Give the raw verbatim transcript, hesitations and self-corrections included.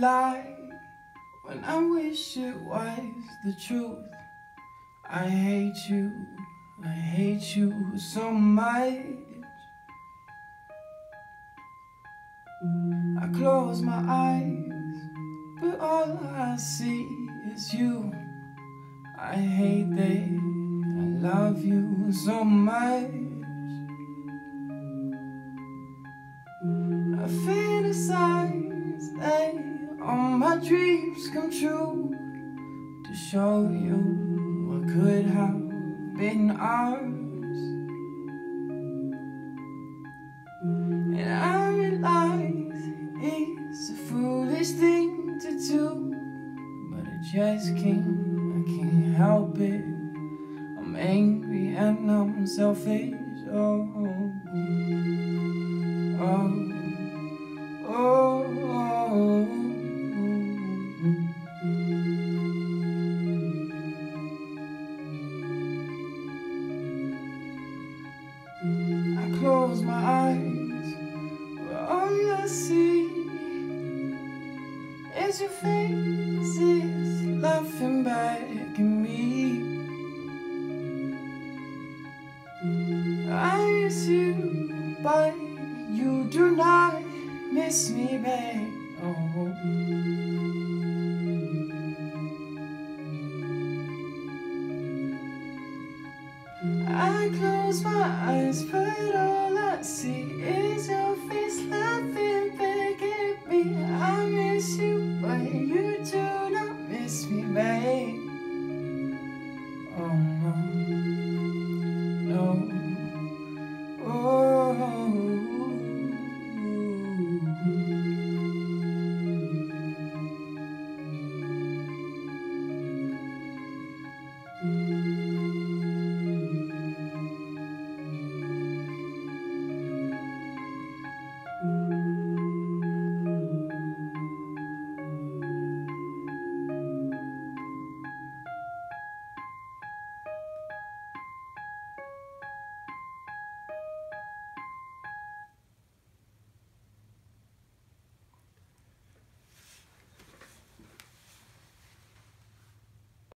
lie when I wish it was the truth. I hate you, I hate you so much. I close my eyes, but all I see is you. I hate that I love you so much. I fantasize that all my dreams come true, to show you what could have been ours. And I realize it's a foolish thing to do, but I just can't, I can't help it. I'm angry and I'm selfish. Oh, oh, oh. Oh, oh, oh, oh. I close my eyes, but all I see is your faces laughing back at me. I miss you, but you do not miss me, babe. Oh. I close my eyes, but all I see is your face laughing back at me. I miss you, but you do not miss me, babe.